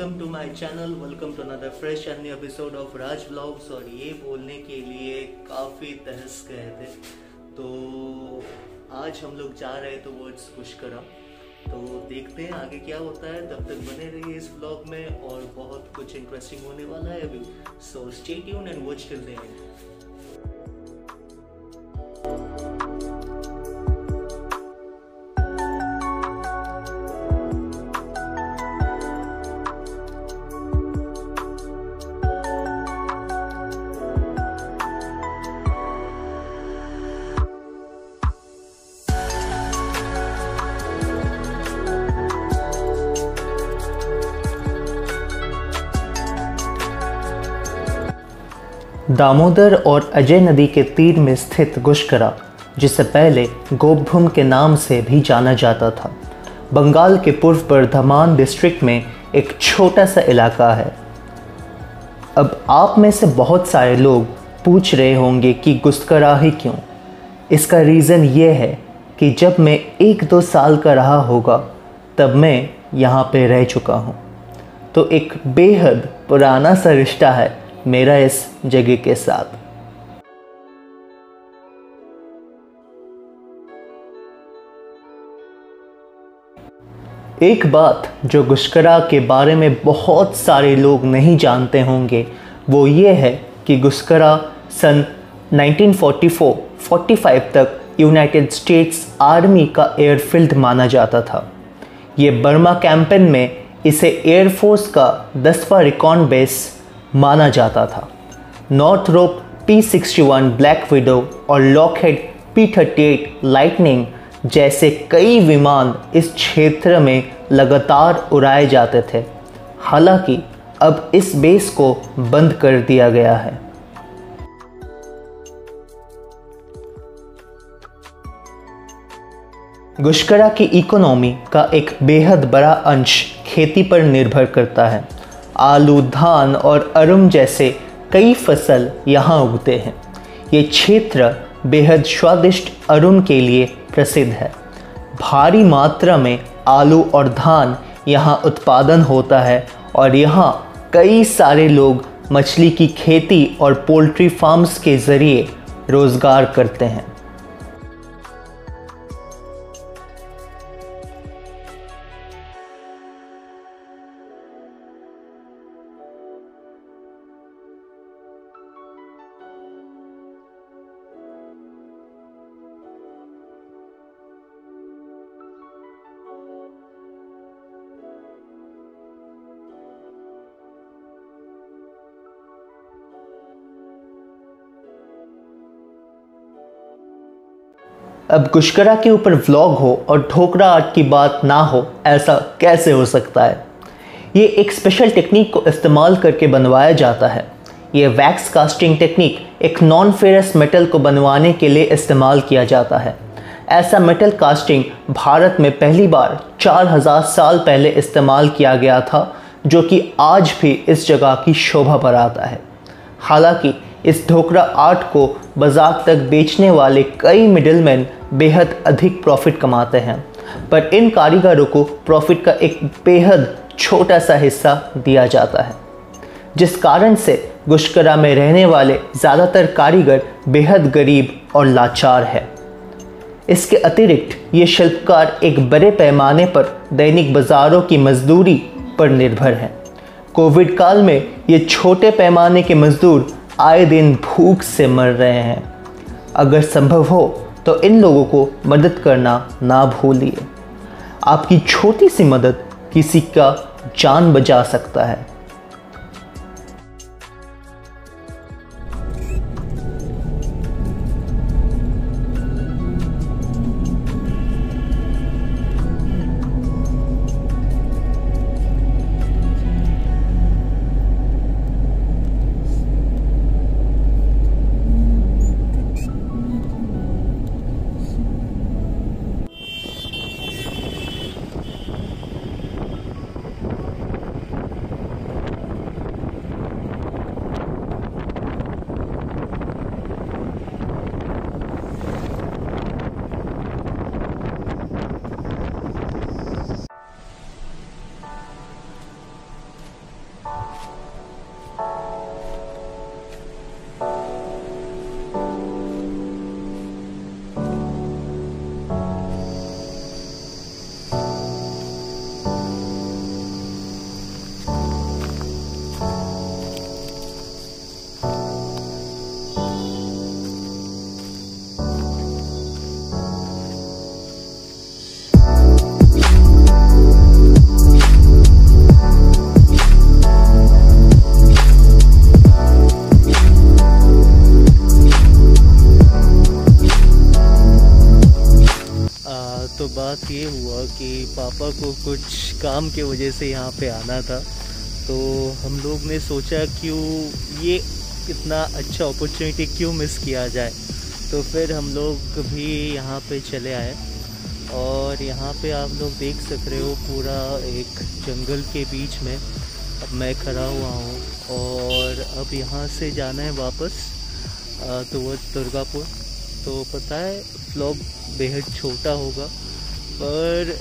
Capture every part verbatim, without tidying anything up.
Welcome to my channel, welcome to another fresh and new episode of Raj vlogs. और ये बोलने के लिए काफ़ी तहस गए थे, तो आज हम लोग जा रहे हैं तो वर्ड्स गुस्करा। तो देखते हैं आगे क्या होता है, तब तक बने रहिए इस व्लॉग में और बहुत कुछ इंटरेस्टिंग होने वाला है अभी। So stay tune and watch till the end. Damodar और अजय नदी के तीर में स्थित गुस्करा, जिसे पहले गोबधुम के नाम से भी जाना जाता था, बंगाल के पूर्व बर्धमान डिस्ट्रिक्ट में एक छोटा सा इलाका है। अब आप में से बहुत सारे लोग पूछ रहे होंगे कि गुस्करा ही क्यों। इसका रीज़न ये है कि जब मैं एक दो साल का रहा होगा तब मैं यहाँ पे रह चुका हूँ, तो एक बेहद पुराना सा रिश्ता है मेरा इस जगह के साथ। एक बात जो गुस्करा के बारे में बहुत सारे लोग नहीं जानते होंगे वो ये है कि गुस्करा सन nineteen forty four forty five तक यूनाइटेड स्टेट्स आर्मी का एयरफील्ड माना जाता था। ये बर्मा कैंपेन में इसे एयरफोर्स का दसवां रिकॉन बेस माना जाता था। Northrop P sixty one black widow और Lockheed P thirty eight lightning जैसे कई विमान इस क्षेत्र में लगातार उड़ाए जाते थे। हालांकि अब इस बेस को बंद कर दिया गया है। गुस्करा की इकोनॉमी का एक बेहद बड़ा अंश खेती पर निर्भर करता है। आलू, धान और अरुम जैसे कई फसल यहाँ उगते हैं। ये क्षेत्र बेहद स्वादिष्ट अरुम के लिए प्रसिद्ध है। भारी मात्रा में आलू और धान यहाँ उत्पादन होता है और यहाँ कई सारे लोग मछली की खेती और पोल्ट्री फार्म्स के ज़रिए रोज़गार करते हैं। अब गुस्करा के ऊपर व्लॉग हो और ढोकरा आर्ट की बात ना हो, ऐसा कैसे हो सकता है। ये एक स्पेशल टेक्निक को इस्तेमाल करके बनवाया जाता है। ये वैक्स कास्टिंग टेक्निक एक नॉन फेरस मेटल को बनवाने के लिए इस्तेमाल किया जाता है। ऐसा मेटल कास्टिंग भारत में पहली बार चार हज़ार साल पहले इस्तेमाल किया गया था, जो कि आज भी इस जगह की शोभा बढ़ाता है। हालाँकि इस ढोकरा आर्ट को बाजार तक बेचने वाले कई मिडिलमैन बेहद अधिक प्रॉफिट कमाते हैं, पर इन कारीगरों को प्रॉफिट का एक बेहद छोटा सा हिस्सा दिया जाता है, जिस कारण से गुस्करा में रहने वाले ज़्यादातर कारीगर बेहद गरीब और लाचार है। इसके अतिरिक्त ये शिल्पकार एक बड़े पैमाने पर दैनिक बाज़ारों की मजदूरी पर निर्भर हैं। कोविड काल में ये छोटे पैमाने के मजदूर आए दिन भूख से मर रहे हैं। अगर संभव हो तो इन लोगों को मदद करना ना भूलिए। आपकी छोटी सी मदद किसी का जान बचा सकता है। बात ये हुआ कि पापा को कुछ काम के वजह से यहाँ पे आना था, तो हम लोग ने सोचा क्यों ये कितना अच्छा अपॉर्चुनिटी क्यों मिस किया जाए, तो फिर हम लोग भी यहाँ पे चले आए। और यहाँ पे आप लोग देख सक रहे हो पूरा एक जंगल के बीच में अब मैं खड़ा हुआ हूँ। और अब यहाँ से जाना है वापस तो वो दुर्गापुर। तो पता है व्लॉग बेहद छोटा होगा, पर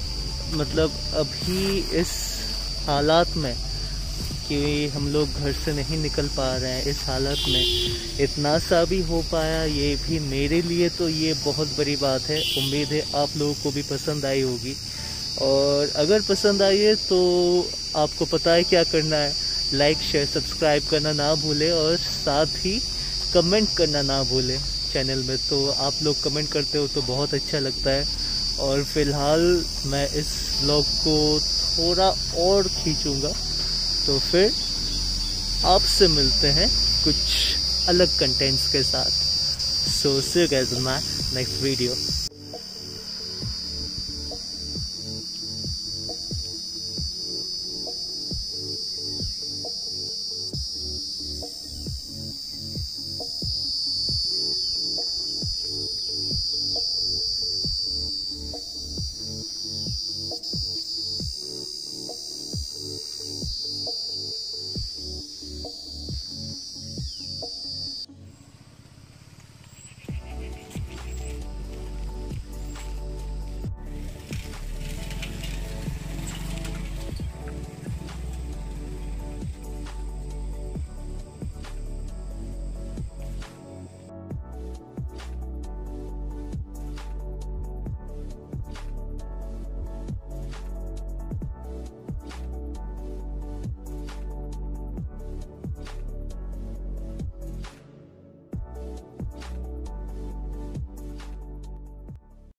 मतलब अभी इस हालात में कि हम लोग घर से नहीं निकल पा रहे हैं, इस हालत में इतना सा भी हो पाया, ये भी मेरे लिए तो ये बहुत बड़ी बात है। उम्मीद है आप लोगों को भी पसंद आई होगी, और अगर पसंद आई है तो आपको पता है क्या करना है, लाइक शेयर सब्सक्राइब करना ना भूले, और साथ ही कमेंट करना ना भूले चैनल में। तो आप लोग कमेंट करते हो तो बहुत अच्छा लगता है। और फिलहाल मैं इस व्लॉग को थोड़ा और खींचूँगा, तो फिर आपसे मिलते हैं कुछ अलग कंटेंट्स के साथ। So see you guys in my next video.